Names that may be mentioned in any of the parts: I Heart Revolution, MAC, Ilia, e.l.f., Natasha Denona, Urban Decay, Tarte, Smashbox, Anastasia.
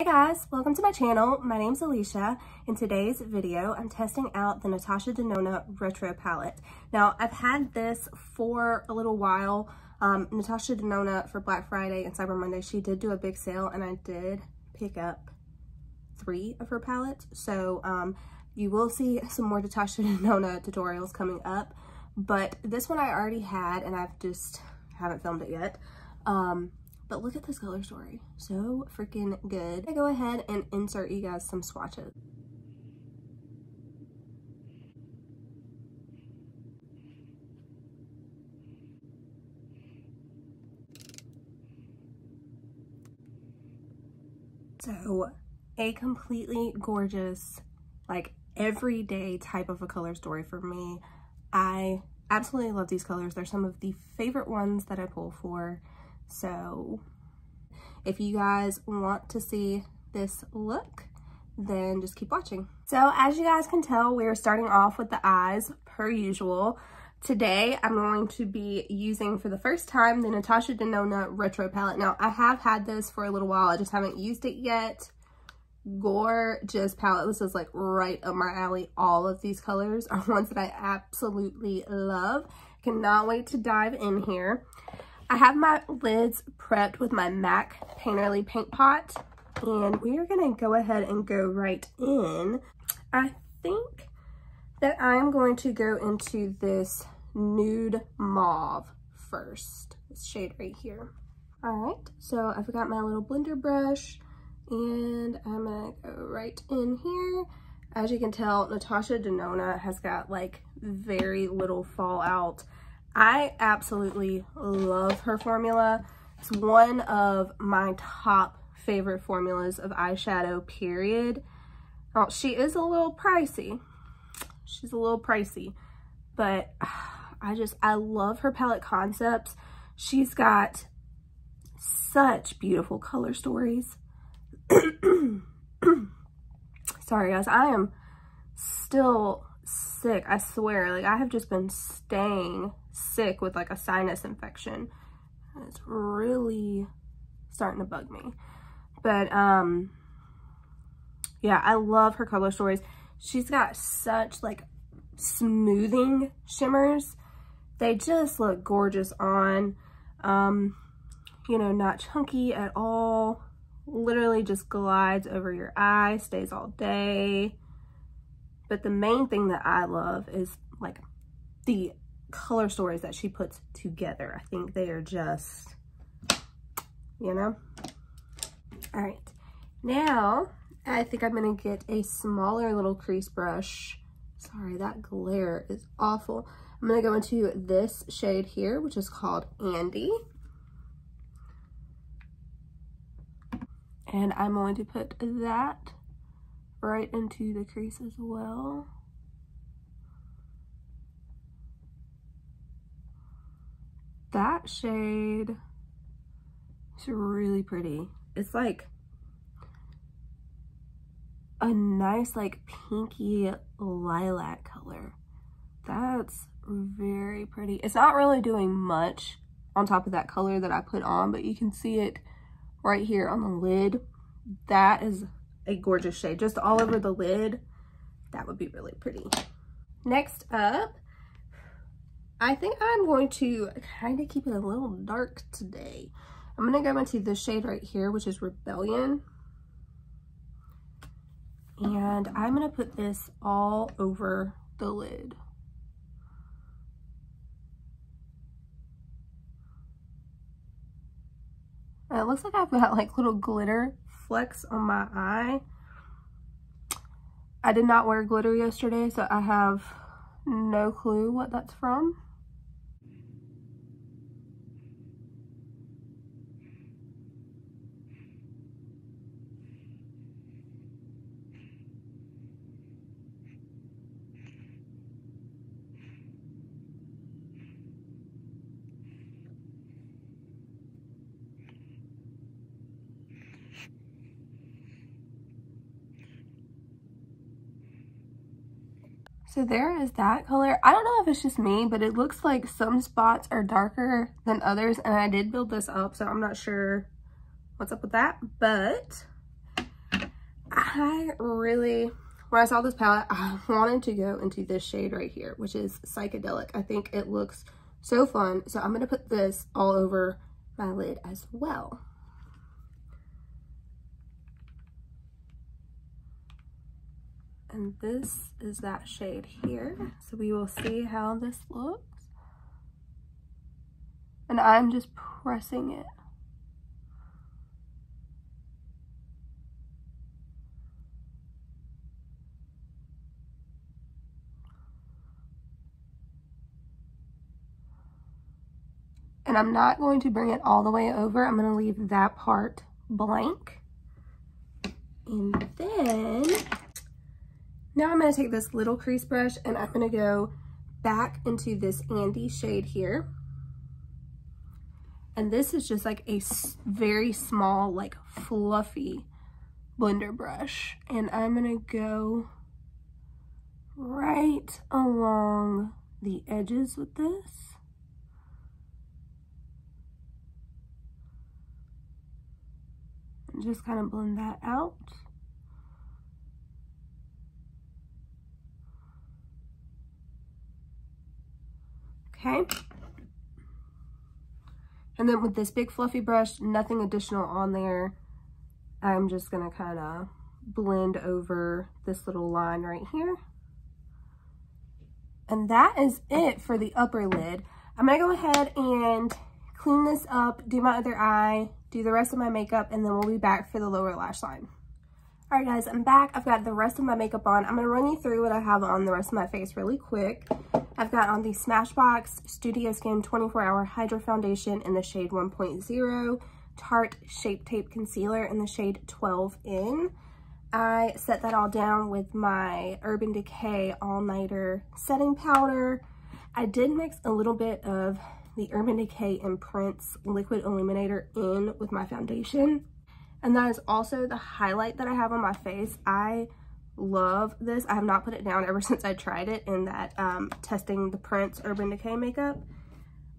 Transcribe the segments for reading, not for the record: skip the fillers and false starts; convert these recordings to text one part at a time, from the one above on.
Hey guys, welcome to my channel. My name's Alicia. In today's video, I'm testing out the Natasha Denona Retro Palette. Now, I've had this for a little while. Natasha Denona, for Black Friday and Cyber Monday, she did do a big sale and I did pick up 3 of her palettes. So you will see some more Natasha Denona tutorials coming up. But this one I already had and I've just haven't filmed it yet. But look at this color story. So freaking good. I go ahead and insert you guys some swatches. So a completely gorgeous, like everyday type of a color story for me. I absolutely love these colors. They're some of the favorite ones that I pull for. So if you guys want to see this look, then just keep watching. So as you guys can tell, we're starting off with the eyes per usual. Today, I'm going to be using for the first time the Natasha Denona Retro Palette. Now, I have had this for a little while. I just haven't used it yet. Gorgeous palette. This is like right up my alley. All of these colors are ones that I absolutely love. Cannot wait to dive in here. I have my lids prepped with my MAC Painterly Paint Pot, and we are going to go ahead and go right in. I think that I'm going to go into this nude mauve first, this shade right here. Alright, so I've got my little blender brush, and I'm going to go right in here. As you can tell, Natasha Denona has got like very little fallout. I absolutely love her formula. It's one of my top favorite formulas of eyeshadow, period. Now, she is a little pricey. She's a little pricey, but I love her palette concepts. She's got such beautiful color stories. Sorry guys, I am still sick, I swear. Like, I have just been staying sick with like a sinus infection. It's really starting to bug me. But yeah, I love her color stories. She's got such like smoothing shimmers. They just look gorgeous on. You know, not chunky at all. Literally just glides over your eye, stays all day. But the main thing that I love is like the color stories that she puts together. I think they are just, you know. All right, now I think I'm gonna get a smaller little crease brush. Sorry, that glare is awful. I'm gonna go into this shade here, which is called Andy. And I'm going to put that right into the crease as well. That shade is really pretty. It's like a nice like pinky lilac color. That's very pretty. It's not really doing much on top of that color that I put on, but you can see it right here on the lid. That is a gorgeous shade. Just all over the lid, that would be really pretty. Next up, I think I'm going to kind of keep it a little dark today. I'm going to go into this shade right here, which is Rebellion. And I'm going to put this all over the lid. And it looks like I've got like little glitter flecks on my eye. I did not wear glitter yesterday, so I have no clue what that's from. So there is that color. I don't know if it's just me, but it looks like some spots are darker than others, and I did build this up, so I'm not sure what's up with that, but I really, when I saw this palette, I wanted to go into this shade right here, which is Psychedelic. I think it looks so fun. So I'm going to put this all over my lid as well. And this is that shade here. So we will see how this looks. And I'm just pressing it. And I'm not going to bring it all the way over. I'm going to leave that part blank. And then... now I'm going to take this little crease brush and I'm going to go back into this Andy shade here. And this is just like a very small, like fluffy blender brush. And I'm going to go right along the edges with this. And just kind of blend that out. Okay, and then with this big fluffy brush, nothing additional on there. I'm just gonna kind of blend over this little line right here. And that is it for the upper lid. I'm gonna go ahead and clean this up, do my other eye, do the rest of my makeup, and then we'll be back for the lower lash line. All right, guys, I'm back. I've got the rest of my makeup on. I'm gonna run you through what I have on the rest of my face really quick. I've got on the Smashbox Studio Skin 24-Hour Hydro Foundation in the shade 1.0, Tarte Shape Tape Concealer in the shade 12N. I set that all down with my Urban Decay All Nighter Setting Powder. I did mix a little bit of the Urban Decay Imprints Liquid Illuminator in with my foundation. And that is also the highlight that I have on my face. I love this. I have not put it down ever since I tried it in that Testing the Prints Urban Decay makeup.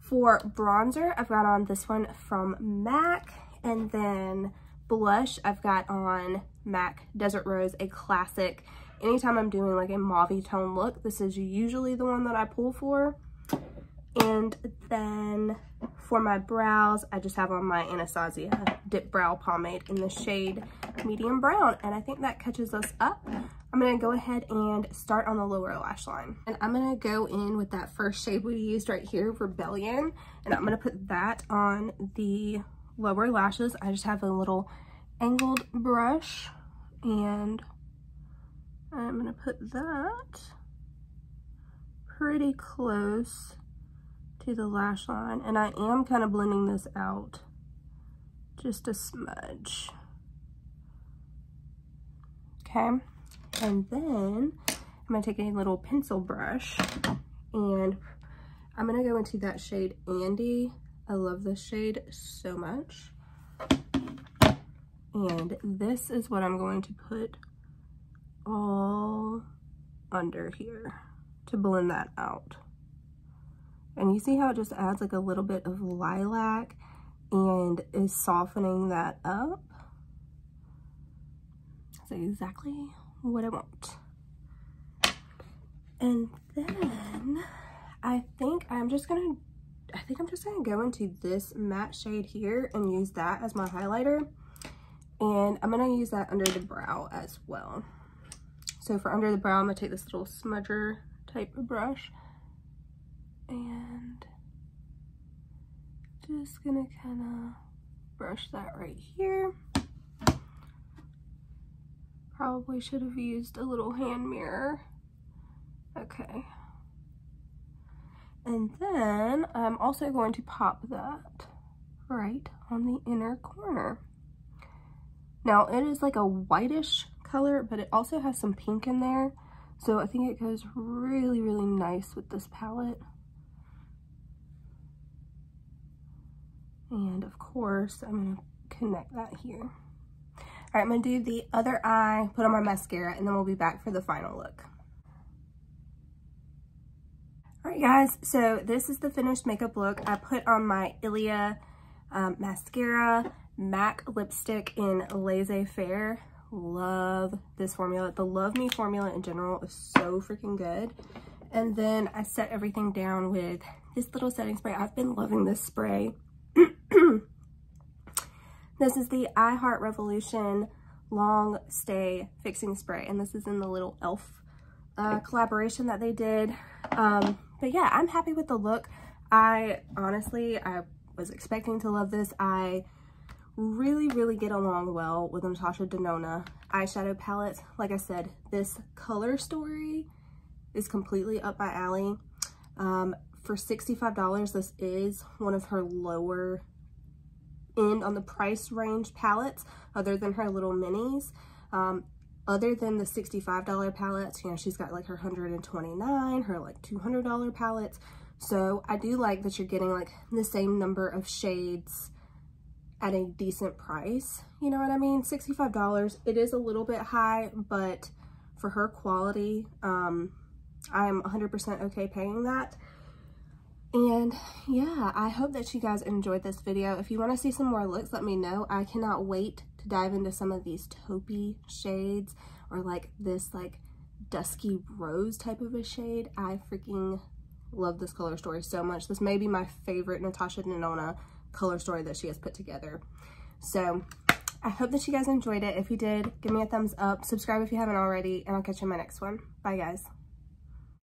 For bronzer, I've got on this one from MAC. And then blush, I've got on MAC Desert Rose, a classic. Anytime I'm doing like a mauve tone look, this is usually the one that I pull for. And then for my brows, I just have on my Anastasia Dip Brow Pomade in the shade medium brown. And I think that catches us up. I'm going to go ahead and start on the lower lash line. And I'm going to go in with that first shade we used right here, Rebellion. And I'm going to put that on the lower lashes. I just have a little angled brush. And I'm going to put that pretty close to the lash line, and I am kind of blending this out just a smudge. Okay, and then I'm gonna take a little pencil brush and I'm gonna go into that shade Andy. I love this shade so much. And this is what I'm going to put all under here to blend that out. And you see how it just adds like a little bit of lilac and is softening that up. That's exactly what I want. And then I think I'm just gonna go into this matte shade here and use that as my highlighter. And I'm gonna use that under the brow as well. So for under the brow, I'm gonna take this little smudger type of brush. And just gonna kind of brush that right here. Probably should have used a little hand mirror. Okay. And then I'm also going to pop that right on the inner corner. Now it is like a whitish color, but it also has some pink in there. So I think it goes really, really nice with this palette. And of course, I'm going to connect that here. All right, I'm going to do the other eye, put on my mascara, and then we'll be back for the final look. All right, guys, so this is the finished makeup look. I put on my Ilia mascara, MAC lipstick in Laissez-Faire. love this formula. The Love Me formula in general is so freaking good. And then I set everything down with this little setting spray. I've been loving this spray. This is the I Heart Revolution Long Stay Fixing Spray, and this is in the little e.l.f. Collaboration that they did. But yeah, I'm happy with the look. I honestly was expecting to love this. I really get along well with Natasha Denona eyeshadow palette. Like I said, this color story is completely up my alley. For $65, this is one of her lower end on the price range palettes, other than her little minis. Other than the $65 palettes, you know, she's got like her $129, her like $200 palettes. So I do like that you're getting like the same number of shades at a decent price. You know what I mean? $65, it is a little bit high, but for her quality, I am 100% okay paying that. And yeah, I hope that you guys enjoyed this video. If you want to see some more looks, let me know. I cannot wait to dive into some of these taupey shades, or like this like dusky rose type of a shade. I freaking love this color story so much. This may be my favorite Natasha Denona color story that she has put together. So I hope that you guys enjoyed it. If you did, give me a thumbs up, subscribe if you haven't already, and I'll catch you in my next one. Bye guys.